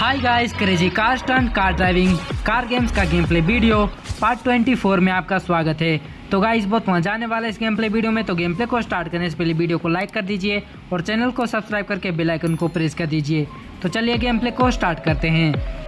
हाय guys, crazy car stunt car driving car games का game play video part 24 में आपका स्वागत है। तो गाइस बहुत मजा आने वाला है इस गेम प्ले वीडियो में। तो गेम प्ले को स्टार्ट करने से पहले वीडियो को लाइक कर दीजिए और चैनल को सब्सक्राइब करके बेल आइकन को प्रेस कर दीजिए। तो चलिए गेम प्ले को स्टार्ट करते हैं।